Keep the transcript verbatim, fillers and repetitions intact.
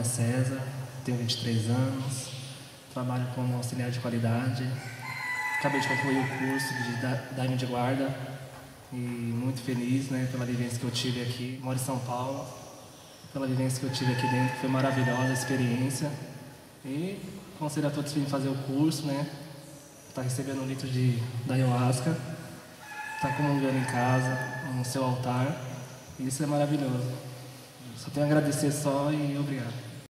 nome é César, tenho vinte e três anos, trabalho como auxiliar de qualidade, acabei de concluir o curso de Daime de guarda e muito feliz, né, pela vivência que eu tive aqui. Moro em São Paulo, pela vivência que eu tive aqui dentro, foi maravilhosa a experiência. E aconselho a todos virem fazer o curso, né? Tá recebendo um litro de, da Ayahuasca, tá comungando em casa, no seu altar, e isso é maravilhoso. Só tenho a agradecer só e obrigado.